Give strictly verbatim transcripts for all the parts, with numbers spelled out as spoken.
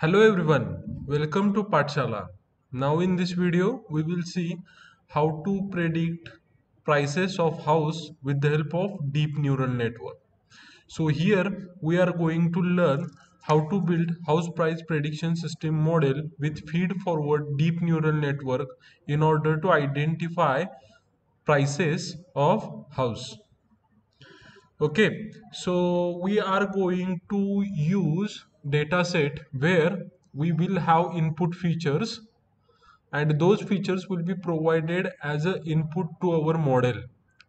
Hello everyone, welcome to Patshala. Now in this video we will see how to predict prices of house with the help of deep neural network. So here we are going to learn how to build house price prediction system model with feed forward deep neural network in order to identify prices of house. Okay, so we are going to use data set where we will have input features and those features will be provided as an input to our model,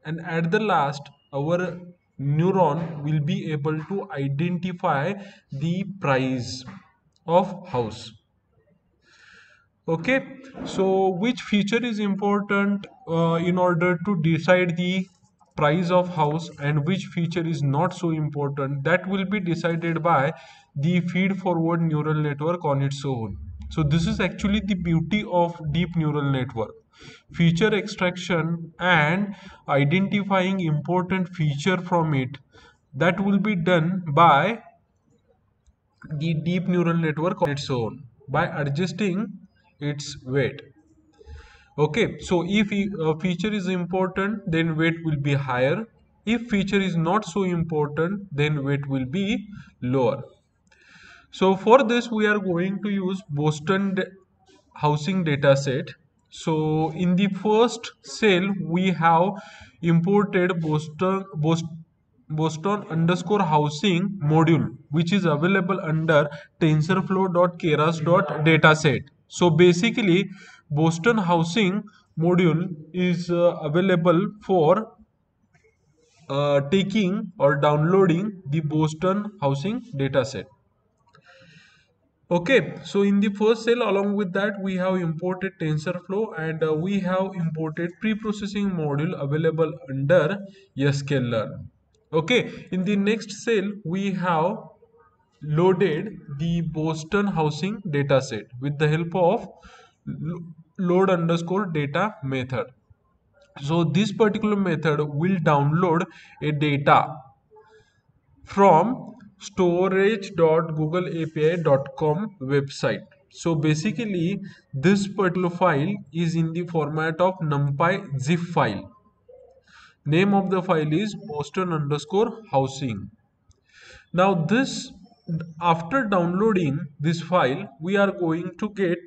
and at the last our neuron will be able to identify the price of house. Okay, so which feature is important uh, in order to decide the price of house and which feature is not so important, that will be decided by the feed forward neural network on its own. So this is actually the beauty of deep neural network. Feature extraction and identifying important feature from it, that will be done by the deep neural network on its own by adjusting its weight. Okay, so if a feature is important, then weight will be higher. If feature is not so important, then weight will be lower. So for this we are going to use Boston Housing Dataset. So in the first cell we have imported Boston, Boston, Boston underscore housing module, which is available under TensorFlow.keras.dataset. So basically Boston housing module is uh, available for uh, taking or downloading the Boston housing dataset. Okay, so in the first cell along with that we have imported TensorFlow and uh, we have imported pre-processing module available under SKLearn. Okay, in the next cell we have loaded the Boston housing dataset with the help of load underscore data method. So this particular method will download a data from storage dot google A P I dot com website. So basically this particular file is in the format of numpy zip file. Name of the file is Boston underscore housing. Now this, after downloading this file, we are going to get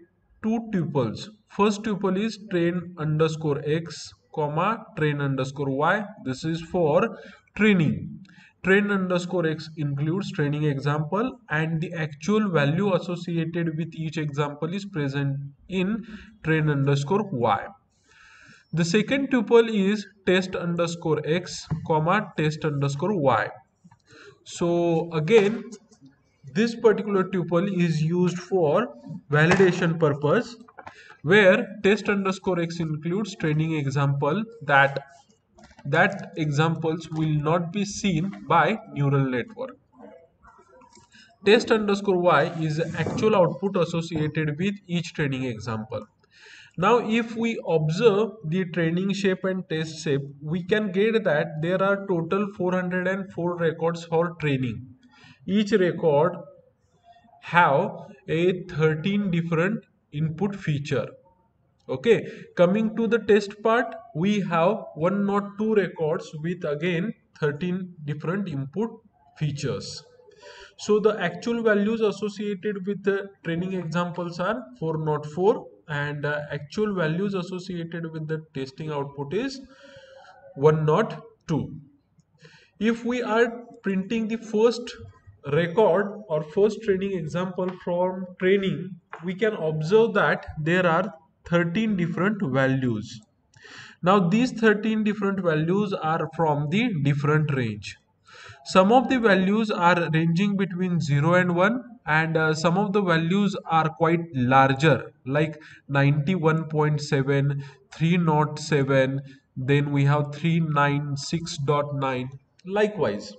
two tuples. First tuple is train underscore x comma train underscore y. This is for training. Train underscore x includes training example, and the actual value associated with each example is present in train underscore y. The second tuple is test underscore x comma test underscore y. So again this particular tuple is used for validation purpose, where test underscore x includes training example that that examples will not be seen by neural network. Test underscore y is actual output associated with each training example. Now if we observe the training shape and test shape, we can get that there are total four hundred four records for training. Each record have a thirteen different input feature. Okay, coming to the test part, we have one hundred two records with again thirteen different input features. So the actual values associated with the training examples are four hundred four, and the actual values associated with the testing output is one hundred two. If we are printing the first record or first training example from training, we can observe that there are thirteen different values. Now these thirteen different values are from the different range. Some of the values are ranging between zero and one, and uh, some of the values are quite larger, like ninety-one point seven, three hundred seven, then we have three ninety-six point nine, likewise.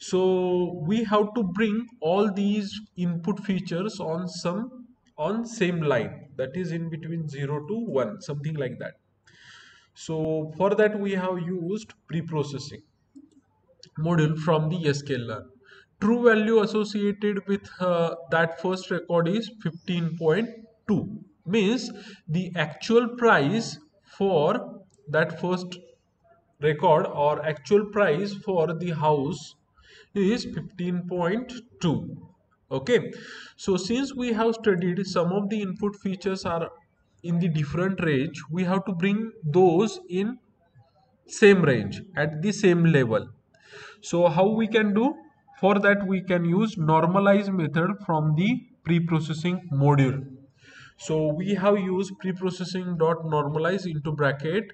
So we have to bring all these input features on some on same line, that is in between zero to one, something like that. So for that we have used pre-processing module from the SKLearn. true value associated with uh, that first record is fifteen point two. Means the actual price for that first record or actual price for the house is fifteen point two. Okay, so since we have studied some of the input features are in the different range, we have to bring those in same range at the same level. So how we can do? For that we can use normalize method from the pre-processing module. So we have used preprocessing.normalize into bracket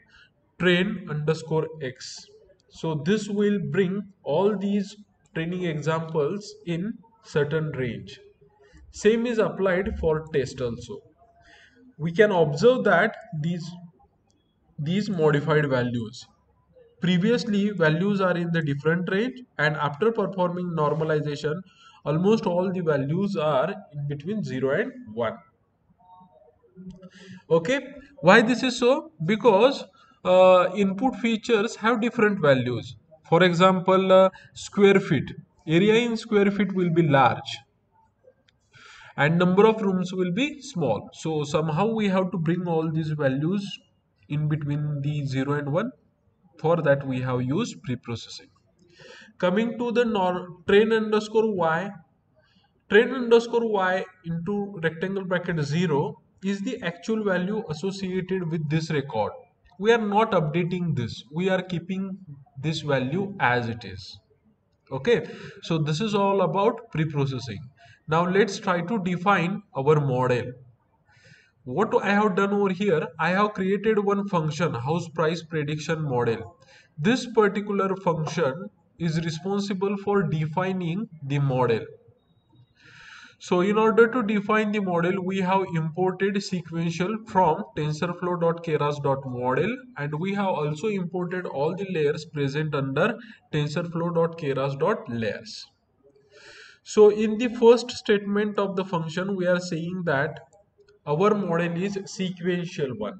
train underscore x. So this will bring all these training examples in certain range. Same is applied for test also. We can observe that these, these modified values. Previously values are in the different range, and after performing normalization almost all the values are in between zero and one. Okay, why this is so? Because uh, input features have different values. For example, uh, square feet, area in square feet will be large and number of rooms will be small. So somehow we have to bring all these values in between the zero and one. For that we have used preprocessing. Coming to the train underscore y, train underscore y into rectangle bracket zero is the actual value associated with this record. We are not updating this. We are keeping this value as it is. Okay, so this is all about preprocessing. Now let's try to define our model. What I have done over here, I have created one function, house price prediction model. This particular function is responsible for defining the model. So in order to define the model, we have imported sequential from tensorflow.keras.model, and we have also imported all the layers present under tensorflow.keras.layers. So in the first statement of the function, we are saying that our model is sequential one.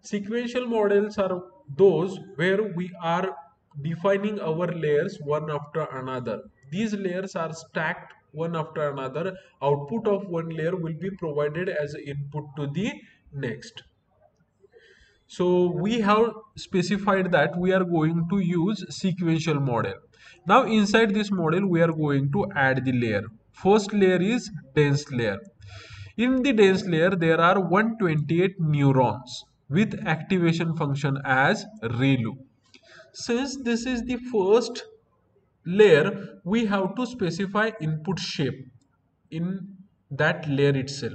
Sequential models are those where we are defining our layers one after another. These layers are stacked one after another. Output of one layer will be provided as input to the next. So we have specified that we are going to use sequential model. Now inside this model we are going to add the layer. First layer is dense layer. In the dense layer, there are one hundred twenty-eight neurons with activation function as ReLU. Since this is the first layer, we have to specify input shape in that layer itself.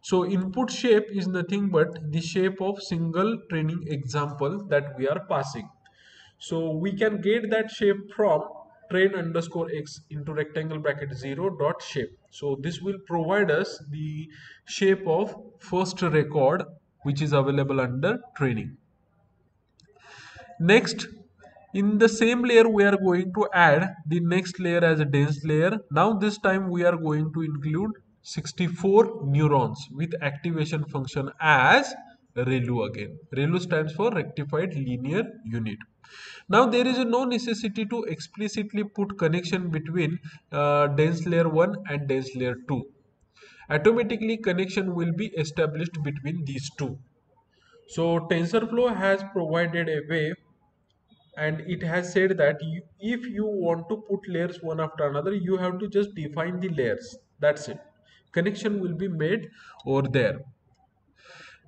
So input shape is nothing but the shape of single training example that we are passing. So we can get that shape from train underscore x into rectangle bracket zero dot shape. So this will provide us the shape of first record which is available under training. Next, in the same layer we are going to add the next layer as a dense layer. Now this time we are going to include sixty-four neurons with activation function as ReLU again. ReLU stands for rectified linear unit. Now there is no necessity to explicitly put connection between uh, dense layer one and dense layer two. Automatically connection will be established between these two. So TensorFlow has provided a way, and it has said that you, if you want to put layers one after another, you have to just define the layers. That's it. Connection will be made over there.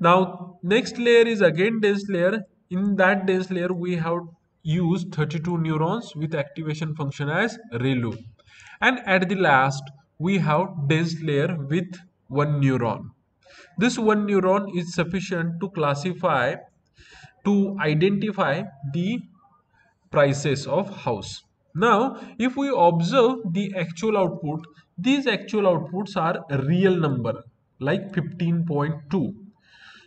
Now next layer is again dense layer. In that dense layer we have used thirty-two neurons with activation function as ReLU, and at the last we have dense layer with one neuron. This one neuron is sufficient to classify, to identify the prices of house. Now if we observe the actual output, these actual outputs are a real number like fifteen point two.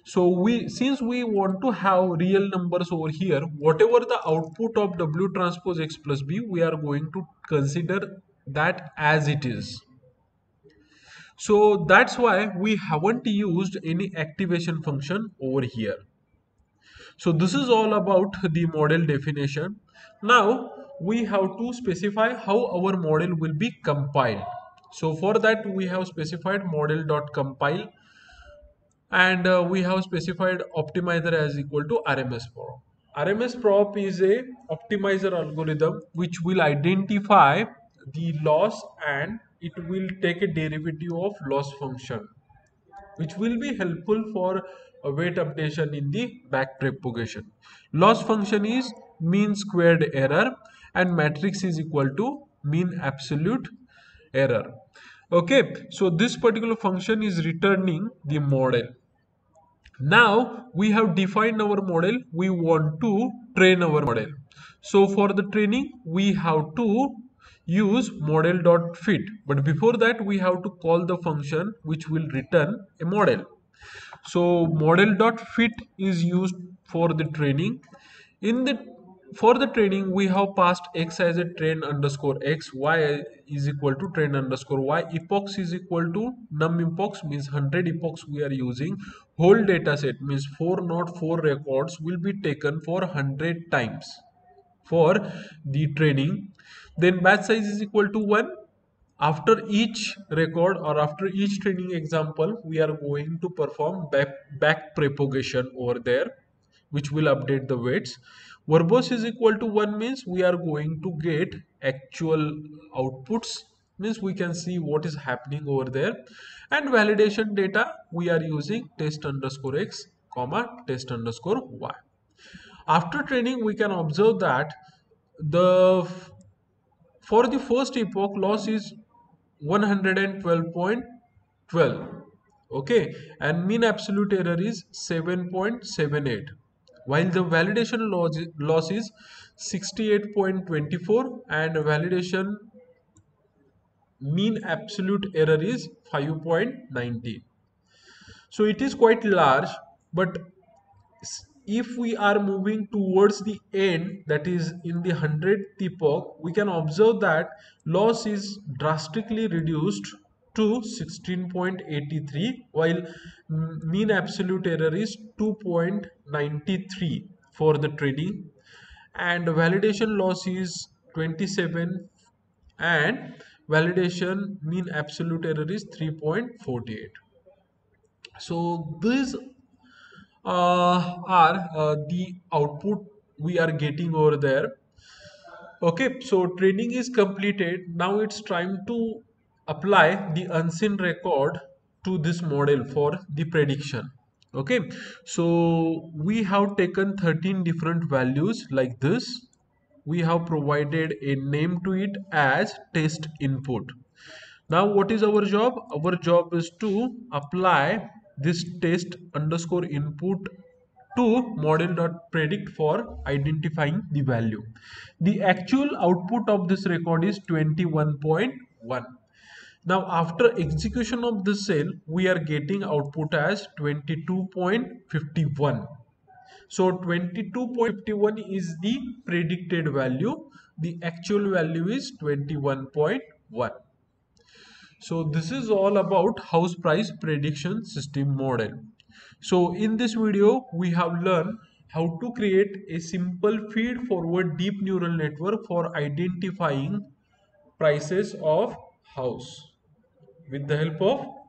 So we, since we want to have real numbers over here, whatever the output of W transpose X plus B, we are going to consider that as it is. So that's why we haven't used any activation function over here. So this is all about the model definition. Now we have to specify how our model will be compiled. So for that we have specified model.compile, and uh, we have specified optimizer as equal to RMSProp. RMSProp is a optimizer algorithm which will identify the loss and it will take a derivative of loss function, which will be helpful for a weight updation in the back propagation. Loss function is mean squared error and matrix is equal to mean absolute error. Okay, so this particular function is returning the model. Now we have defined our model, we want to train our model. So for the training we have to use model.fit, but before that we have to call the function which will return a model. So model.fit is used for the training. In the for the training we have passed x as a train underscore x, y is equal to train underscore y, epochs is equal to num epochs, means one hundred epochs we are using. Whole data set means four hundred four records will be taken for one hundred times for the training. Then batch size is equal to one. After each record or after each training example we are going to perform back, back propagation over there, which will update the weights. Verbose is equal to one means we are going to get actual outputs, means we can see what is happening over there. And validation data we are using test underscore x comma test underscore y. After training we can observe that the for the first epoch loss is one hundred twelve point one two, okay, and mean absolute error is seven point seven eight, while the validation loss, loss is sixty-eight point two four and validation mean absolute error is five point one nine. So it is quite large, but if we are moving towards the end, that is in the hundredth epoch, we can observe that loss is drastically reduced to sixteen point eight three, while mean absolute error is two point nine three for the training, and validation loss is twenty-seven and validation mean absolute error is three point four eight. So these Uh, are uh, the output we are getting over there. Okay, so training is completed. Now it's time to apply the unseen record to this model for the prediction. Okay, so we have taken thirteen different values like this. We have provided a name to it as test input. Now what is our job? Our job is to apply this test underscore input to model.predict for identifying the value. The actual output of this record is twenty-one point one. Now after execution of this cell we are getting output as twenty-two point five one. So twenty-two point five one is the predicted value. The actual value is twenty-one point one. So this is all about house price prediction system model. So in this video, we have learned how to create a simple feed forward deep neural network for identifying prices of house with the help of